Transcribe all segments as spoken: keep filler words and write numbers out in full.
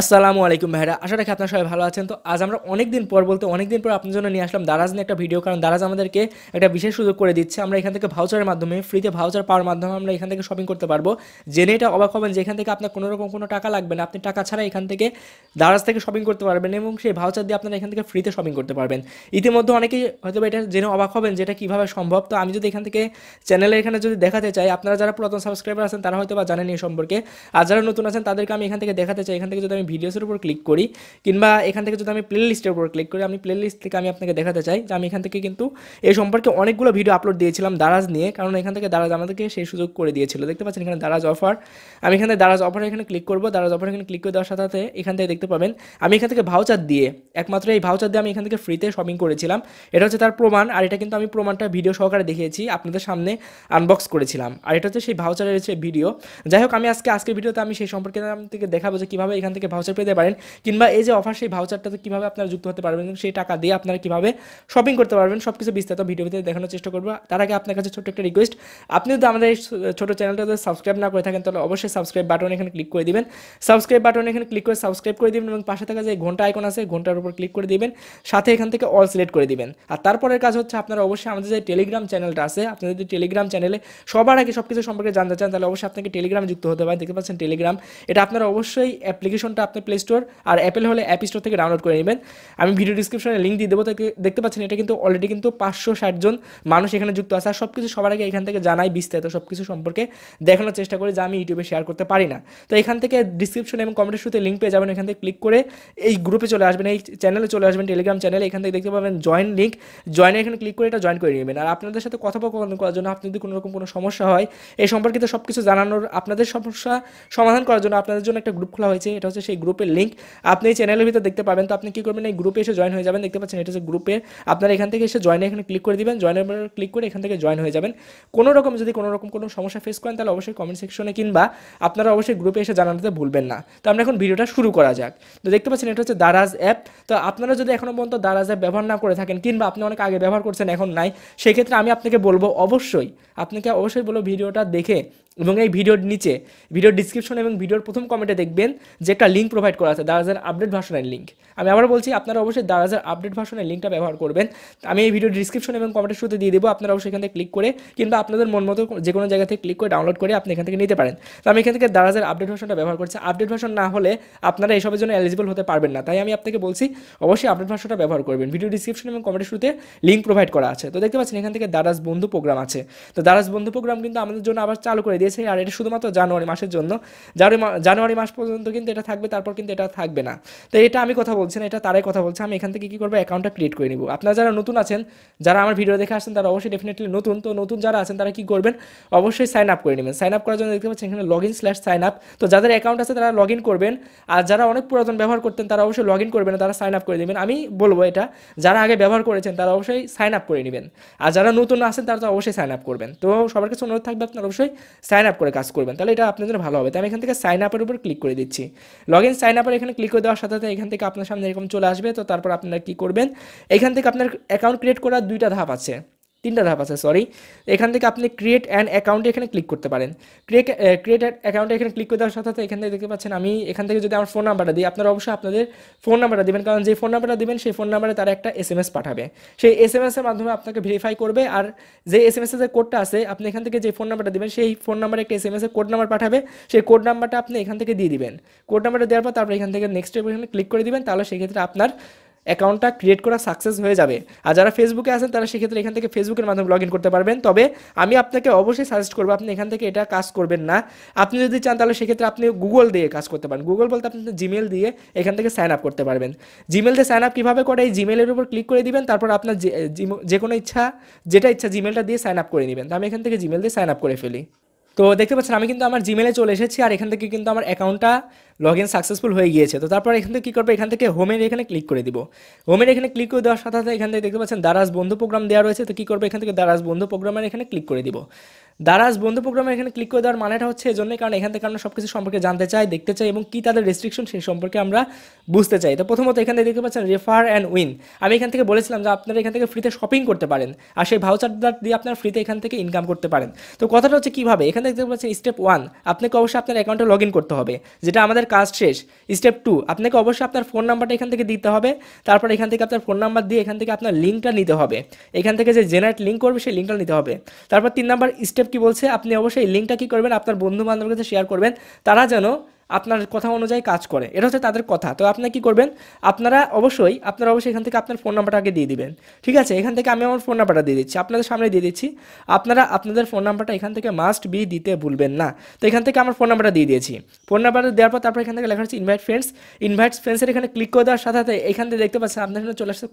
আসসালামু আলাইকুম ভাইরা, আশা রাখি আপনারা সবাই ভালো আছেন। তো আজ আমরা অনেক দিন পর বলতে অনেক দিন পর আপনাদের জন্য নিয়ে আসলাম দারাজ নিয়ে একটা ভিডিও, কারণ দারাজ আমাদেরকে একটা বিশেষ সুযোগ করে দিচ্ছে। আমরা এখান থেকে ভাউচারের মাধ্যমে, ফ্রিতে ভাউচার পাওয়ার মাধ্যমে আমরা এখান থেকে শপিং করতে পারবো। জেনে এটা অবাক হবেন যে এখান থেকে আপনার কোনো রকম কোনো টাকা লাগবে না, আপনি টাকা ছাড়া এখান থেকে দারাজ থেকে শপিং করতে পারবেন এবং সেই ভাউচার দিয়ে আপনারা এখান থেকে ফ্রিতে শপিং করতে পারবেন। ইতিমধ্যে অনেকেই হয়তো এটা জেনে অবাক হবেন যে এটা কীভাবে সম্ভব। তো আমি যদি এখান থেকে চ্যানেলের এখানে যদি দেখাতে চাই, আপনারা যারা পুরাতন সাবস্ক্রাইবার আছেন তারা হয়তো বা জানেন এই সম্পর্কে, আর যারা নতুন আছেন তাদেরকে আমি এখান থেকে দেখাতে চাই। এখান থেকে যদি ভিডিওসের উপর ক্লিক করি কিংবা এখান থেকে যদি আমি প্লে লিস্টের উপর ক্লিক করি, আমি প্লে লিস্ট থেকে আমি আপনাকে দেখাতে চাই যে আমি এখান থেকে কিন্তু এই সম্পর্কে অনেকগুলো ভিডিও আপলোড দিয়েছিলাম দারাজ নিয়ে, কারণ এখান থেকে দারাজ আমাদেরকে সেই সুযোগ করে দিয়েছিল। দেখতে পাচ্ছেন এখানে দারাজ অফার, আমি এখানে দারাজ অফার এখানে ক্লিক করবো। দারাজ অফার এখানে ক্লিক করে দেওয়ার সাথে সাথে এখান থেকে দেখতে পাবেন আমি এখান থেকে ভাউচার দিয়ে, একমাত্র এই ভাউচার দিয়ে আমি এখান থেকে ফ্রিতে শপিং করেছিলাম। এটা হচ্ছে তার প্রমাণ, আর এটা কিন্তু আমি প্রমাণটা ভিডিও সহকারে দেখিয়েছি, আপনাদের সামনে আনবক্স করেছিলাম। আর এটা হচ্ছে সেই ভাউচারের হচ্ছে ভিডিও। যাই হোক, আমি আজকে আজকের ভিডিওতে আমি সেই সম্পর্কে থেকে দেখাবো যে কীভাবে এখান থেকে ভাউচার পেতে পারেন কিংবা এই যে অফার, সেই ভাউচারটাতে কীভাবে আপনারা যুক্ত হতে পারবেন, সেই টাকা দিয়ে আপনারা কীভাবে শপিং করতে পারবেন, সব কিছু বিস্তারিত ভিডিওতে দেখানোর চেষ্টা করবো। তার আগে আপনার কাছে ছোট্ট একটা রিকোয়েস্ট, আপনি যদি আমাদের এই ছোটো চ্যানেলটা যদি সাবস্ক্রাইব না করে থাকেন তাহলে অবশ্যই সাবস্ক্রাইব বাটন এখানে ক্লিক করে দিবেন। সাবস্ক্রাইব বাটন এখানে ক্লিক করে সাবস্ক্রাইব করে দিবেন এবং পাশে থাকা যে ঘন্টা আইকন আছে ঘন্টার উপর ক্লিক করে দিবেন, সাথে এখান থেকে অল সিলেক্ট করে দিবেন। আর তারপরের কাজ হচ্ছে আপনারা অবশ্যই আমাদের যে টেলিগ্রাম চ্যানেলটা আছে, আপনাদের যদি টেলিগ্রাম চ্যানেলে সবার আগে সব কিছু সম্পর্কে জানতে চান তাহলে অবশ্যই আপনাকে টেলিগ্রাম যুক্ত হতে পারেন। দেখতে পাচ্ছেন টেলিগ্রাম, এটা আপনারা অবশ্যই অ্যাপ্লিকেশনটা আপনার প্লে স্টোর আর অ্যাপেল হলে অ্যাপ স্টোর থেকে ডাউনলোড করে নেবেন। আমি ভিডিও ডিসক্রিপশনে লিঙ্ক দিয়ে দেবো। দেখতে পাচ্ছেন এটা কিন্তু অলরেডি কিন্তু পাঁচশো ষাট জন মানুষ এখানে যুক্ত আছে। আর সব কিছু সবার আগে এখান থেকে জানাই বিস্তারিত সব কিছু সম্পর্কে দেখানোর চেষ্টা করি যা আমি ইউটিউবে শেয়ার করতে পারি না। তো এখান থেকে ডিসক্রিপশন এবং কমেন্টের শুরুতে লিঙ্ক পেয়ে যাবেন, এখান থেকে ক্লিক করে এই গ্রুপে চলে আসবেন, এই চ্যানেলে চলে আসবেন টেলিগ্রাম চ্যানেলে। এখান থেকে দেখতে পাবেন জয়েন লিঙ্ক, জয়েনে এখানে ক্লিক করে এটা জয়েন করে নেবেন। আর আপনাদের সাথে কথোপকথন করার জন্য, আপনি যদি কোনো রকম কোনো সমস্যা হয় এই সম্পর্কিত সব কিছু জানানোর, আপনাদের সমস্যা সমাধান করার জন্য আপনাদের জন্য একটা গ্রুপ খোলা হয়েছে, এটা হচ্ছে সেই গ্রুপের লিঙ্ক আপনি এই চ্যানেলের ভিতরে দেখতে পাবেন। তো আপনি কী করবেন, এই গ্রুপে এসে জয়েন হয়ে যাবেন। দেখতে পাচ্ছেন এটা হচ্ছে গ্রুপে, আপনারা এখান থেকে এসে জয়েনে এখানে ক্লিক করে দেবেন। জয়েনের ক্লিক করে এখান থেকে জয়েন হয়ে যাবেন। কোনো রকম যদি কোনো রকম কোনো সমস্যা ফেস করেন তাহলে অবশ্যই কমেন্ট সেকশনে কিংবা আপনারা অবশ্যই গ্রুপে এসে জানাতে ভুলবেন না। তো আমরা এখন ভিডিওটা শুরু করা যাক। তো দেখতে পাচ্ছেন এটা হচ্ছে দারাজ অ্যাপ। তো আপনারা যদি এখনও পর্যন্ত দারাজ অ্যাপ ব্যবহার না করে থাকেন কিংবা আপনি অনেক আগে ব্যবহার করছেন এখন নাই, সেক্ষেত্রে আমি আপনাকে বলবো অবশ্যই আপনাকে অবশ্যই বলবো ভিডিওটা দেখে এবং এই ভিডিওর নিচে ভিডিও ডিসক্রিপশন এবং ভিডিওর প্রথম কমেন্টে দেখবেন যে একটা লিঙ্ক প্রোভাইড করা আছে, দারাজের আপডেট ভার্সনের লিঙ্ক। আমি আবার বলছি, আপনারা অবশ্যই দারাজের আপডেট ভার্সনের লিঙ্কটা ব্যবহার করবেন। আমি এই ভিডিও ডিসক্রিপশন এবং কমেন্টের শুরুতে দিয়ে দেবো, আপনারা অবশ্যই এখান থেকে ক্লিক করে কিংবা আপনাদের মন মতো যে কোনো জায়গা থেকে ক্লিক করে ডাউনলোড করে আপনি এখান থেকে নিতে পারেন। তো আমি এখান থেকে দারাজের আপডেট ভার্সনটা ব্যবহার করছি। আপডেট ভার্সন না হলে আপনারা এসবের জন্য এলিজিবল হতে পারবেন না, তাই আমি আপনাকে বলছি অবশ্যই আপডেট ভার্সনটা ব্যবহার করবেন। ভিডিও ডিসক্রিপশন এবং কমেন্টের শুরুতে লিঙ্ক প্রোভাইড করা আছে। তো দেখতে পাচ্ছেন এখান থেকে দারাজ বন্ধু প্রোগ্রাম আছে। তো দারাজ বন্ধু প্রোগ্রাম কিন্তু আমাদের জন্য আবার চালু করে দিয়েছে, আর এটা শুধুমাত্র জানুয়ারি মাসের জন্য, জানুয়ারি মাস পর্যন্ত কিন্তু এটা থাকবে, তারপর কিন্তু এটা থাকবে না। তো এটা আমি কথা বলছি না, এটা তারাই কথা বলছে। আমি এখান থেকে কী করবো, অ্যাকাউন্টটা ক্রিয়েট করে নেব। আপনারা যারা নতুন আছেন, যারা আমার ভিডিও দেখে আসছেন তারা অবশ্যই ডেফিনেটলি নতুন। তো নতুন যারা আছেন তারা কী করবেন, অবশ্যই সাইন আপ করে নেবেন। সাইন আপ করার জন্য দেখতে পাচ্ছেন এখানে log in slash sign up. তো যাদের অ্যাকাউন্ট আছে তারা লগ ইন করবেন, আর যারা অনেক পুরাতন ব্যবহার করতেন তারা অবশ্যই লগ ইন করবেন, তারা সাইন আপ করে দেবেন। আমি বলবো এটা যারা আগে ব্যবহার করেছেন তারা অবশ্যই সাইন আপ করে নেবেন, আর যারা নতুন আছেন তারা তো অবশ্যই সাইন আপ করবেন। তো সবার কাছে অনুরোধ থাকবে আপনারা অবশ্যই সাইন আপ করে কাজ করবেন, তাহলে এটা আপনাদের জন্য ভালো হবে। তাই আমি এখান থেকে সাইন আপের উপর ক্লিক করে দিচ্ছি। লগ ইন সাইন আপের এখানে ক্লিক করে দেওয়ার সাথে সাথে এখান থেকে আপনার সামনে এরকম চলে আসবে। তো তারপর আপনারা কী করবেন, এখান থেকে আপনার অ্যাকাউন্ট ক্রিয়েট করার দুইটা ধাপ আছে, তিনটা ধাপ আছে সরি। এখান থেকে আপনি ক্রিয়েট অ্যান অ্যাকাউন্টে এখানে ক্লিক করতে পারেন। ক্রিয়েট ক্রিয়েট অ্যাকাউন্টে এখানে ক্লিক করে দেওয়ার সাথে সাথে এখান থেকে দেখতে পাচ্ছেন আমি এখান থেকে যদি আমার ফোন নাম্বারটা দিই, আপনারা অবশ্যই আপনাদের ফোন নাম্বারটা দেবেন, কারণ যে ফোন নাম্বারটা দেবেন সেই ফোন নাম্বারে তারা একটা এস এম এস পাঠাবে, সেই এস এম এসের মাধ্যমে আপনাকে ভেরিফাই করবে। আর যে এস এম এসের যে কোডটা আছে, আপনি এখান থেকে যে ফোন নাম্বারটা দেবেন সেই ফোন নাম্বারে একটা এস এম এসের কোড নাম্বার পাঠাবে, সেই কোড নাম্বারটা আপনি এখান থেকে দিয়ে দিবেন। কোড নাম্বারটা দেওয়ার পর তারপর এখান থেকে নেক্সট এখানে ক্লিক করে দিবেন, তাহলে সেক্ষেত্রে আপনার অ্যাকাউন্টটা ক্রিয়েট করা সাকসেস হয়ে যাবে। আর যারা ফেসবুকে আছেন তারা সেক্ষেত্রে এখান থেকে ফেসবুকের মাধ্যমে লগ ইন করতে পারবেন। তবে আমি আপনাকে অবশ্যই সাজেস্ট করবো আপনি এখান থেকে এটা কাজ করবেন না। আপনি যদি চান তাহলে সেক্ষেত্রে আপনি গুগল দিয়ে কাজ করতে পারেন। গুগল বলতে আপনি জিমেল দিয়ে এখান থেকে সাইন আপ করতে পারবেন। জিমেল দিয়ে সাইন আপ কীভাবে করে, এই জিমেলের উপর ক্লিক করে দিবেন, তারপর আপনার যে কোনো ইচ্ছা যেটা ইচ্ছা জিমেলটা দিয়ে সাইন আপ করে নেবেন। আমি এখান থেকে জিমেল দিয়ে সাইন আপ করে ফেলি। তো দেখতে পাচ্ছেন আমি কিন্তু আমার জিমেলে চলে এসেছি, আর এখান থেকে কিন্তু আমার অ্যাকাউন্টটা লগ ইন সাকসেসফুল হয়ে গিয়েছে। তো তারপর এখান থেকে কী করবো, এখান থেকে হোমের এখানে ক্লিক করে দিব। হোমের এখানে ক্লিক করে দেওয়ার সাথে সাথে এখান থেকে দেখতে পাচ্ছেন দারাজ বন্ধু প্রোগ্রাম দেওয়া রয়েছে। তো কী করবো, এখান থেকে দারাজ বন্ধু প্রোগ্রামের এখানে ক্লিক করে দিব। দারাজ বন্ধু প্রোগ্রামে এখানে ক্লিক করে দেওয়ার মানেটা হচ্ছে এই জন্যই, কারণ এখান থেকে আমরা সব কিছু সম্পর্কে জানতে চাই, দেখতে চাই এবং কী তাদের রেস্ট্রিকশন সেই সম্পর্কে আমরা বুঝতে চাই। তো প্রথমত এখান থেকে দেখতে পাচ্ছেন রেফার অ্যান্ড উইন। আমি এখান থেকে বলেছিলাম যে আপনারা এখান থেকে ফ্রিতে শপিং করতে পারেন, আর সেই ভাউচার দিয়ে আপনারা ফ্রিতে এখান থেকে ইনকাম করতে পারেন। তো কথাটা হচ্ছে কীভাবে, এখান থেকে দেখতে পাচ্ছেন স্টেপ ওয়ান, আপনাকে অবশ্যই আপনার অ্যাকাউন্টে লগ ইন করতে হবে, যেটা আমাদের কাজ শেষ। স্টেপ টু, আপনাকে অবশ্যই আপনার ফোন নাম্বারটা এখান থেকে দিতে হবে। তারপর এখান থেকে আপনার ফোন নাম্বার দিয়ে এখান থেকে আপনার লিঙ্কটা নিতে হবে, এখান থেকে যে জেনারেট লিঙ্ক করবে সেই লিঙ্কটা নিতে হবে। তারপর তিন নাম্বার স্টেপ কি বলছে, আপনি অবশ্যই লিঙ্কটা কী করবেন, আপনার বন্ধু বান্ধবের কাছে শেয়ার করবেন, তারা যেন আপনার কথা অনুযায়ী কাজ করে, এটা হচ্ছে তাদের কথা। তো আপনি কি করবেন, আপনারা অবশ্যই আপনারা অবশ্যই এখান থেকে আপনার ফোন নাম্বারটাকে দিয়ে দিবেন। ঠিক আছে, এখান থেকে আমি আমার ফোন নাম্বারটা দিয়ে দিচ্ছি, আপনাদের সামনে দিয়ে দিচ্ছি। আপনারা আপনাদের ফোন নাম্বারটা এখান থেকে মাস্ট বি দিতে ভুলবেন না। তো এখান থেকে আমার ফোন নাম্বারটা দিয়ে দিয়েছি। ফোন নাম্বারটা দেওয়ার পর তারপর এখান থেকে লেখা হচ্ছে ইনভাইট ফ্রেন্ডস। ইনভাইট ফ্রেন্ডসের এখানে ক্লিক করে দেওয়ার সাথে সাথে এখান থেকে দেখতে পাচ্ছেন আপনার সামনে চলে আসছে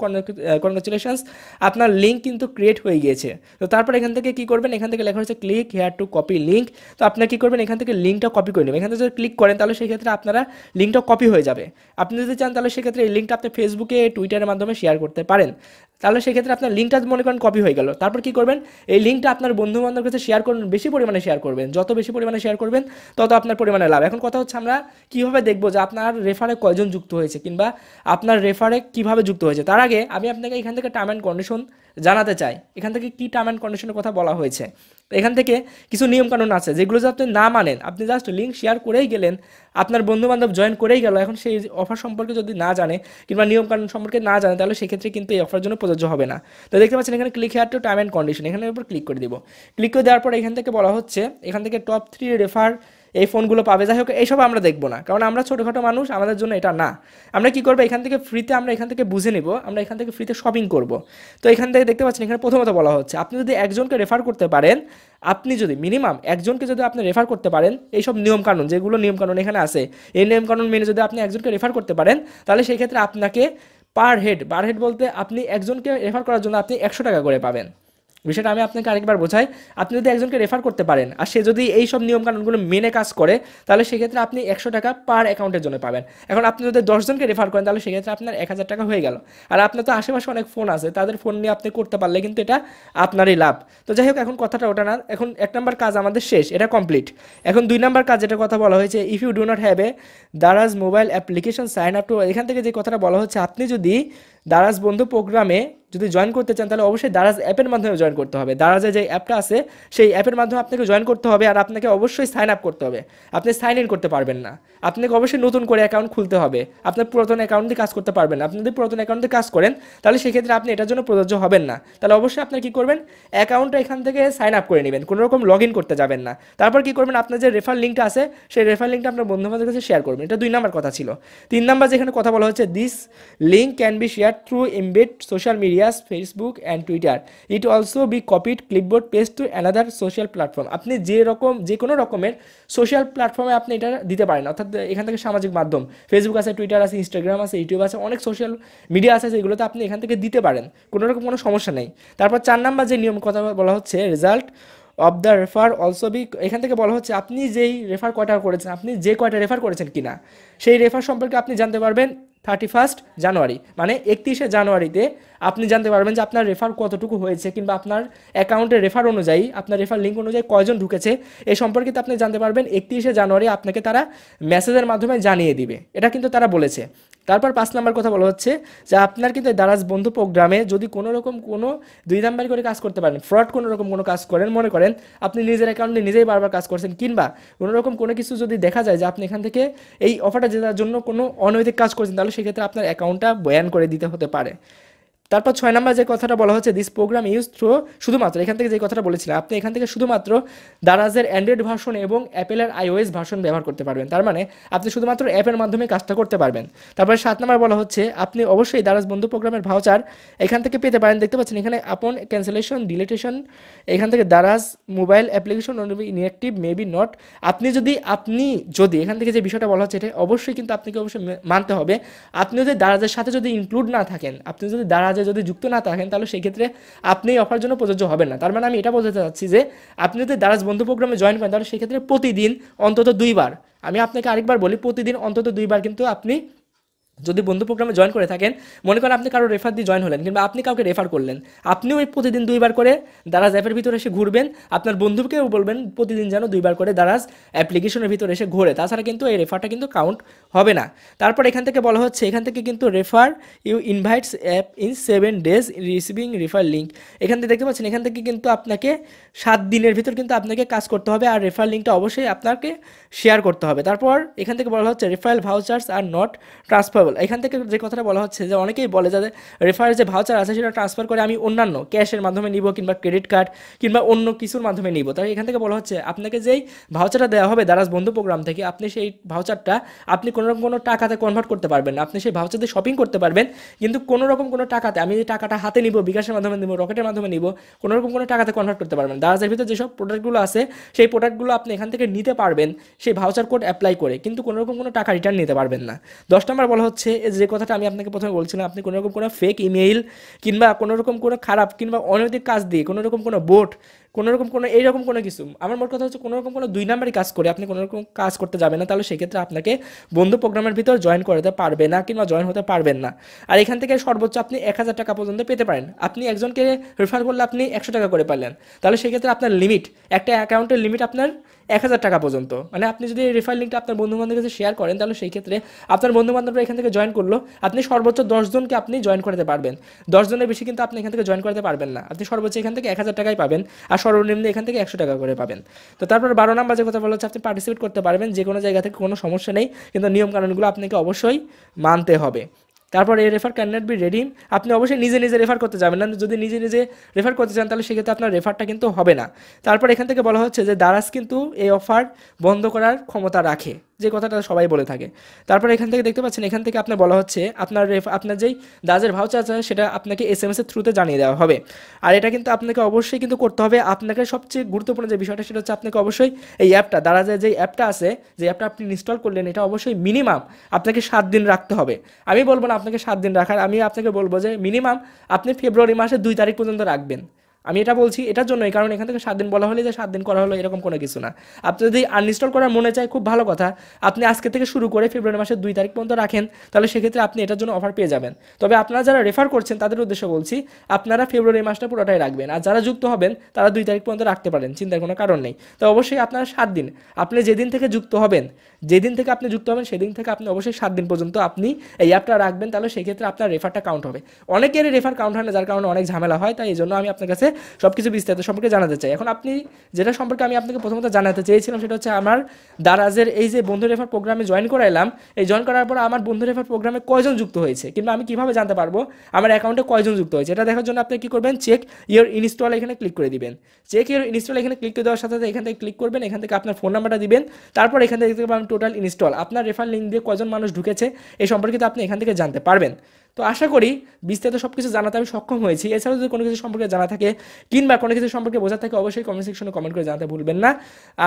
কনগ্রাচুলেশনস, আপনার লিঙ্ক কিন্তু ক্রিয়েট হয়ে গিয়েছে। তো তারপর এখান থেকে কী করবেন, এখান থেকে লেখা হচ্ছে click here to copy link. তো আপনার কী করবেন, এখান থেকে লিঙ্কটা কপি করে নেবেন। এখান থেকে যদি ক্লিক করেন তাহলে সেই ক্ষেত্রে আপনারা লিঙ্কটা কপি হয়ে যাবে। আপনি যদি চান তাহলে সেক্ষেত্রে এই লিঙ্কটা আপনি ফেসবুকে টুইটারের মাধ্যমে শেয়ার করতে পারেন। তাহলে সেক্ষেত্রে আপনার লিঙ্কটা মনে করেন কপি হয়ে গেল। তারপর কী করবেন, এই লিঙ্কটা আপনার বন্ধুবান্ধবের কাছে শেয়ার করুন, বেশি পরিমাণে শেয়ার করবেন। যত বেশি পরিমাণে শেয়ার করবেন তত আপনার পরিমাণে লাভ। এখন কথা হচ্ছে আমরা কীভাবে দেখবো যে আপনার রেফারে কয়জন যুক্ত হয়েছে কিংবা আপনার রেফারে কীভাবে যুক্ত হয়েছে। তার আগে আমি আপনাকে এখান থেকে টার্ম অ্যান্ড কন্ডিশন জানাতে চাই, এখান থেকে কী টার্ম অ্যান্ড কন্ডিশনের কথা বলা হয়েছে। এখান থেকে কিছু নিয়মকানুন আছে যেগুলো যদি আপনি না মানেন, আপনি জাস্ট লিঙ্ক শেয়ার করেই গেলেন, আপনার বন্ধুবান্ধব জয়েন করেই গেল, এখন সেই অফার সম্পর্কে যদি না জানে কিংবা নিয়মকানুন সম্পর্কে না জানে তাহলে সেক্ষেত্রে কিন্তু এই অফার জন্য প্রযোজ্য হবে না। তো দেখতে পাচ্ছেন এখানে click here to term and condition, এখানে উপর ক্লিক করে দিব। ক্লিক করে দেওয়ার পর এখান থেকে বলা হচ্ছে এখান থেকে টপ থ্রি রেফার এই ফোনগুলো পাবে। যাই হোক, এইসব আমরা দেখবো না, কারণ আমরা ছোটোখাটো মানুষ, আমাদের জন্য এটা না। আমরা কী করবো, এখান থেকে ফ্রিতে আমরা এখান থেকে বুঝে নেব, আমরা এখান থেকে ফ্রিতে শপিং করব। তো এখান থেকে দেখতে পাচ্ছেন এখানে প্রথমত বলা হচ্ছে আপনি যদি একজনকে রেফার করতে পারেন, আপনি যদি মিনিমাম একজনকে যদি আপনি রেফার করতে পারেন, এইসব নিয়মকানুন যেগুলো নিয়মকানুন এখানে আছে এই নিয়মকানুন মেনে যদি আপনি একজনকে রেফার করতে পারেন তাহলে সেই ক্ষেত্রে আপনাকে পার হেড, পার হেড বলতে আপনি একজনকে রেফার করার জন্য আপনি একশো টাকা করে পাবেন। বিষয়টা আমি আপনাকে আরেকবার বোঝাই, আপনি যদি একজনকে রেফার করতে পারেন আর সে যদি এই সব নিয়মকানুনগুলো মেনে কাজ করে তাহলে সেক্ষেত্রে আপনি একশো টাকা পার অ্যাকাউন্টের জন্য পাবেন। এখন আপনি যদি দশজনকে রেফার করেন তাহলে সেক্ষেত্রে আপনার এক হাজার টাকা হয়ে গেল। আর আপনার তো আশেপাশে অনেক ফোন আছে, তাদের ফোন নিয়ে আপনি করতে পারলে কিন্তু এটা আপনারই লাভ। তো যাই হোক, এখন কথাটা ওটা না, এখন এক নম্বর কাজ আমাদের শেষ, এটা কমপ্লিট। এখন দুই নম্বর কাজ যেটা কথা বলা হয়েছে, if you do not have a Daraz mobile application sign up to, এখান থেকে যে কথাটা বলা হচ্ছে আপনি যদি দারাজ বন্ধু প্রোগ্রামে যদি জয়েন করতে চান তাহলে অবশ্যই দারাজ অ্যাপের মাধ্যমে জয়েন করতে হবে। দারাজে যে অ্যাপটা আছে সেই অ্যাপের মাধ্যমে আপনাকে জয়েন করতে হবে। আর আপনাকে অবশ্যই সাইন আপ করতে হবে, আপনি সাইন ইন করতে পারবেন না। আপনাকে অবশ্যই নতুন করে অ্যাকাউন্ট খুলতে হবে, আপনার পুরাতন অ্যাকাউন্ট দিয়ে কাজ করতে পারবেন না। আপনি যদি পুরাতন অ্যাকাউন্ট দিয়ে কাজ করেন তাহলে সেক্ষেত্রে আপনি এটার জন্য প্রযোজ্য হবেন না। তাহলে অবশ্যই আপনি কী করবেন, অ্যাকাউন্টটা এখান থেকে সাইন আপ করে নেবেন, কোনোরকম লগ ইন করতে যাবেন না। তারপর কী করবেন, আপনার যে রেফার লিঙ্কটা আছে সেই রেফার লিঙ্কটা আপনার বন্ধুবান্ধবের কাছে শেয়ার করবেন। এটা দুই নম্বর কথা ছিল। তিন নম্বর যেখানে কথা বলা হচ্ছে, this link can be share through embed social media Facebook and Twitter, it also be copied clipboard paste to another social platform. আপনি যে রকম যে কোনো রকমের সোশ্যাল প্ল্যাটফর্মে আপনি এটা দিতে পারেন, অর্থাৎ এখান থেকে সামাজিক মাধ্যম, ফেসবুক আছে, টুইটার আছে, ইনস্টাগ্রাম আছে, ইউটিউব আছে, অনেক সোশ্যাল মিডিয়া আছে, যেগুলোতে আপনি এখান থেকে দিতে পারেন, কোনো রকম কোনো সমস্যা নেই। তারপর চার নাম্বার যে নিয়ম কথা বলা হচ্ছে, result of the refer also be, এখান থেকে বলা হচ্ছে আপনি যেই রেফার কয়টা করেছেন, আপনি যে কয়টা রেফার করেছেন কিনা সেই রেফার সম্পর্কে আপনি জানতে পারবেন থার্টি ফার্স্ট জানুয়ারি মানে একত্রিশে জানুয়ারিতে আপনি জানতে পারবেন যে আপনার রেফার কতটুকু হয়েছে কিংবা আপনার অ্যাকাউন্টের রেফার অনুযায়ী, আপনার রেফার লিঙ্ক অনুযায়ী কয়জন ঢুকেছে এ সম্পর্কে তো আপনি জানতে পারবেন একত্রিশে জানুয়ারি। আপনাকে তারা মেসেজের মাধ্যমে জানিয়ে দিবে, এটা কিন্তু তারা বলেছে। তারপর পাঁচ নাম্বার কথা বলা হচ্ছে যে আপনার কিন্তু দারাজ বন্ধু প্রোগ্রামে যদি কোনো রকম কোনো দুই নাম্বার করে কাজ করতে পারেন, ফ্রড কোনো রকম কোনো কাজ করেন, মনে করেন আপনি নিজের অ্যাকাউন্টে নিজেই বারবার কাজ করছেন কিংবা কোনোরকম কোনো কিছু যদি দেখা যায় যে আপনি এখান থেকে এই অফারটা জেতার জন্য কোনো অনৈতিক কাজ করছেন তাহলে সেক্ষেত্রে আপনার অ্যাকাউন্টটা ব্যান করে দিতে হতে পারে। তারপর ছয় নাম্বার যে কথাটা বলা হচ্ছে, দিস প্রোগ্রাম ইউজ থ্রু, শুধুমাত্র এখান থেকে যে কথাটা বলেছিলাম আপনি এখান থেকে শুধুমাত্র দারাজের অ্যান্ড্রয়েড ভার্সন এবং অ্যাপেলের আইওএস ভার্সন ব্যবহার করতে পারবেন, তার মানে আপনি শুধুমাত্র অ্যাপের মাধ্যমে কাজটা করতে পারবেন। তারপরে সাত নাম্বার বলা হচ্ছে আপনি অবশ্যই দারাজ বন্ধু প্রোগ্রামের ভাউচার এখান থেকে পেতে পারেন। দেখতে পাচ্ছেন এখানে আপন ক্যান্সেলেশন ডিলিটেশন, এখান থেকে Daraz mobile application inactive maybe not, আপনি যদি আপনি যদি এখান থেকে যে বিষয়টা বলা হচ্ছে এটা অবশ্যই কিন্তু আপনাকে অবশ্যই মানতে হবে। আপনি যদি দারাজের সাথে যদি ইনক্লুড না থাকেন, আপনি যদি দারাজ যদি যুক্ত না থাকেন তাহলে সেক্ষেত্রে আপনি অফার জন্য প্রযোজ্য হবেন না। তার মানে আমি এটা বোঝাতে চাচ্ছি যে আপনি যদি দারাজ বন্ধু প্রোগ্রামে জয়েন করেন তাহলে সেক্ষেত্রে প্রতিদিন অন্তত দুইবার, আমি আপনাকে আরেকবার বলি, প্রতিদিন অন্তত দুইবার কিন্তু আপনি যদি বন্ধু প্রোগ্রামে জয়েন করে থাকেন, মনে করেন আপনি কারো রেফার দিয়ে জয়েন হলেন কিংবা আপনি কাউকে রেফার করলেন, আপনিও প্রতিদিন দুইবার করে দারাজ অ্যাপের ভিতরে এসে ঘুরবেন, আপনার বন্ধুকেও বলবেন প্রতিদিন যেন দুইবার করে দারাজ অ্যাপ্লিকেশনের ভিতরে এসে ঘোরে, তাছাড়া কিন্তু এই রেফারটা কিন্তু কাউন্ট হবে না। তারপর এখান থেকে বলা হচ্ছে, এখান থেকে কিন্তু refer you invites app in seven days receiving refer link, এখান থেকে দেখতে পাচ্ছেন এখান থেকে কিন্তু আপনাকে সাত দিনের ভিতর কিন্তু আপনাকে কাজ করতে হবে, আর রেফার লিঙ্কটা অবশ্যই আপনাকে শেয়ার করতে হবে। তারপর এখান থেকে বলা হচ্ছে referral vouchers are not transfer, এখান থেকে যে কথাটা বলা হচ্ছে যে অনেকেই বলে যাদের রেফারের যে ভাউচার আছে সেটা ট্রান্সফার করে আমি অন্যান্য ক্যাশের মাধ্যমে নিব কিংবা ক্রেডিট কার্ড কিংবা অন্য কিছুর মাধ্যমে নিব, তাই এখান থেকে বলা হচ্ছে আপনাকে যেই ভাউচারটা দেওয়া হবে দারাজ বন্ধু প্রোগ্রাম থেকে, আপনি সেই ভাউচারটা আপনি কোনোরকম কোনো টাকাতে কনভার্ট করতে পারবেন না, আপনি সেই ভাউচার দিয়ে শপিং করতে পারবেন কিন্তু কোনোরকম কোনো টাকাতে আমি যে টাকাটা হাতে নিব, বিকাশের মাধ্যমে নিব, রকেটের মাধ্যমে নিব, কোনোরকম কোনো টাকাতে কনভার্ট করতে পারবেন। দারাজের ভিতরে যেসব প্রোডাক্টগুলো আছে সেই প্রোডাক্টগুলো আপনি এখান থেকে নিতে পারবেন সেই ভাউচার কোড অ্যাপ্লাই করে, কিন্তু কোনোরকম কোনো টাকা রিটার্ন নিতে পারবেন না। দশ নম্বর বলা হচ্ছে যে কথাটা আমি আপনাকে প্রথমে বলছিলাম, আপনি কোনোরকম কোনো ফেক ইমেইল কিংবা কোনোরকম কোনো খারাপ কিংবা অনৈতিক কাজ দিয়ে কোনোরকম কোনো বোট কোনোরকম কোনো এইরকম কোনো কিছু, আমার মোট কথা হচ্ছে কোনোরকম কোনো দুই নাম্বারই কাজ করে আপনি কোনোরকম কাজ করতে যাবেন না, তাহলে সেক্ষেত্রে আপনাকে বন্ধু প্রোগ্রামের ভিতর জয়েন করাতে পারবে না কিংবা জয়েন হতে পারবেন না। আর এখান থেকে সর্বোচ্চ আপনি এক হাজার টাকা পর্যন্ত পেতে পারেন, আপনি একজনকে রেফার করলে আপনি একশো টাকা করে পারলেন, তাহলে সেক্ষেত্রে আপনার লিমিট একটা অ্যাকাউন্টের লিমিট আপনার এক হাজার টাকা পর্যন্ত, মানে আপনি যদি রেফার লিঙ্কটা আপনার বন্ধুবান্ধবের কাছে শেয়ার করেন তাহলে সেই ক্ষেত্রে আপনার বন্ধুবান্ধবরা এখান থেকে জয়েন করলো, আপনি সর্বোচ্চ দশজনকে আপনি জয়েন করাতে পারবেন, দশজনের বেশি কিন্তু আপনি এখান থেকে জয়েন করাতে পারবেন না, আপনি সর্বোচ্চ এখান থেকে এক হাজার টাকাই পাবেন আর সর্বনিম্ন এখান থেকে একশো টাকা করে পাবেন। তো তারপর বারো নাম্বার যে কথা বলা হচ্ছে আপনি পার্টিসিপেট করতে পারবেন যে কোনো জায়গা থেকে, কোনো সমস্যা নেই, কিন্তু নিয়মকানুনগুলো আপনাকে অবশ্যই মানতে হবে। তারপর এই refer can not be redeem, আপনি অবশ্যই নিজে নিজে রেফার করতে যাবেন না, যদি নিজে নিজে রেফার করতে চান তাহলে সেক্ষেত্রে আপনার রেফারটা কিন্তু হবে না। তারপর এখান থেকে বলা হচ্ছে যে দারাজ কিন্তু এই অফার বন্ধ করার ক্ষমতা রাখে, যে কথাটা সবাই বলে থাকে। তারপর এখান থেকে দেখতে পাচ্ছেন এখান থেকে আপনার বলা হচ্ছে আপনার রেফ আপনার যেই দারাজের ভাউচার আছে সেটা আপনাকে এস এম এসের থ্রুতে জানিয়ে দেওয়া হবে, আর এটা কিন্তু আপনাকে অবশ্যই কিন্তু করতে হবে। আপনাকে সবচেয়ে গুরুত্বপূর্ণ যে বিষয়টা সেটা হচ্ছে আপনাকে অবশ্যই এই অ্যাপটা দারাজের যেই অ্যাপটা আছে যে অ্যাপটা আপনি ইনস্টল করলেন এটা অবশ্যই মিনিমাম আপনাকে সাত দিন রাখতে হবে। আমি বলবো না আপনাকে সাত দিন রাখার, আমি আপনাকে বলবো যে মিনিমাম আপনি ফেব্রুয়ারি মাসের দুই তারিখ পর্যন্ত রাখবেন, আমি এটা বলছি এটার জন্যই, কারণ এখান থেকে সাত দিন বলা হলে যে সাত দিন করা হলো এরকম কোনো কিছু না। আপনি যদি আনইনস্টল করার মনে চায় খুব ভালো কথা, আপনি আজকে থেকে শুরু করে ফেব্রুয়ারি মাসের দুই তারিখ পর্যন্ত রাখেন তাহলে সেক্ষেত্রে আপনি এটার জন্য অফার পেয়ে যাবেন। তবে আপনারা যারা রেফার করছেন তাদের উদ্দেশ্যে বলছি আপনারা ফেব্রুয়ারি মাসটা পুরোটাই রাখবেন, আর যারা যুক্ত হবেন তারা দুই তারিখ পর্যন্ত রাখতে পারেন, চিন্তার কোনো কারণ নেই। তো অবশ্যই আপনারা সাত দিন আপনি যেদিন থেকে যুক্ত হবেন যেদিন থেকে আপনি যুক্ত হবেন সেদিন থেকে আপনি অবশ্যই সাত দিন পর্যন্ত আপনি এই অ্যাপটা রাখবেন, তাহলে সেক্ষেত্রে আপনার রেফারটা কাউন্ট হবে। অনেকেরই রেফার কাউন্ট হয় না, যার কারণে অনেক ঝামেলা হয়, তাই এই জন্য আমি আপনার কাছে সবকিছু বিস্তারিত সম্পর্কে জানাতে চাই। এখন আপনি যেটা সম্পর্কে আমি আপনাকে প্রথমত জানাতে চেয়েছিলাম সেটা হচ্ছে আমার দারাজের এই যে বন্ধু রেফার প্রোগ্রামে জয়েন করাইলাম, এই জয়েন করার পর আমার বন্ধু রেফার প্রোগ্রামে কয়জন যুক্ত হয়েছে কিংবা আমি কীভাবে জানতে পারবো আমার অ্যাকাউন্টে কয়জন যুক্ত হয়েছে, এটা দেখার জন্য আপনি কী করবেন, চেক ইয়োর ইনস্টল এখানে ক্লিক করে দিবেন। চেক ইয়োর ইনস্টল এখানে ক্লিক করে দেওয়ার সাথে সাথে এখান থেকে ক্লিক করবেন, এখান থেকে আপনার ফোন নাম্বারটা দিবেন, তারপর এখান থেকে দেখতে পাবেন টোটাল ইনস্টল, আপনার রেফার লিঙ্ক দিয়ে কজন মানুষ ঢুকেছে এই সম্পর্কিত আপনি এখান থেকে জানতে পারবেন। তো আশা করি বিস্তারিত সব কিছু জানাতে আমি সক্ষম হয়েছি। এছাড়াও যদি কোনো কিছু সম্পর্কে জানা থাকে কিংবা কোনো কিছু সম্পর্কে বোঝা থাকে অবশ্যই কমেন্ট সেকশনে কমেন্ট করে জানাতে ভুলবেন না।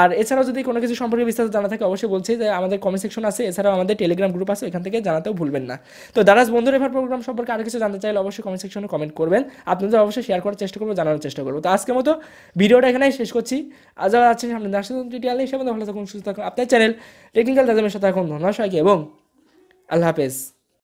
আর এছাড়াও যদি কোনো কিছু সম্পর্কে বিস্তারিত জানা থাকে অবশ্যই বলছি যে আমাদের কমেন্ট সেকশন আছে, এছাড়াও আমাদের টেলিগ্রাম গ্রুপ আছে, এখান থেকে জানাতেও ভুলবেন না। তো দারাজ বন্ধু রেফার প্রোগ্রাম সম্পর্কে আরও কিছু জানতে চাইলে অবশ্যই কমেন্ট সেকশনে কমেন্ট করবেন, আপনাদের অবশ্যই শেয়ার করার চেষ্টা করবো, জানানোর চেষ্টা করবো। তো আজকের মতো ভিডিওটা এখানেই শেষ করছি, আজ আছেন সামনে টিটিআল হিসেবে ভালো থাকুন, সুস্থ থাকুন, আপনার চ্যানেল টেকনিক্যাল দাদামের সাথে এখন ধন্যবাদ সবাইকে এবং আল্লাহ হাফেজ।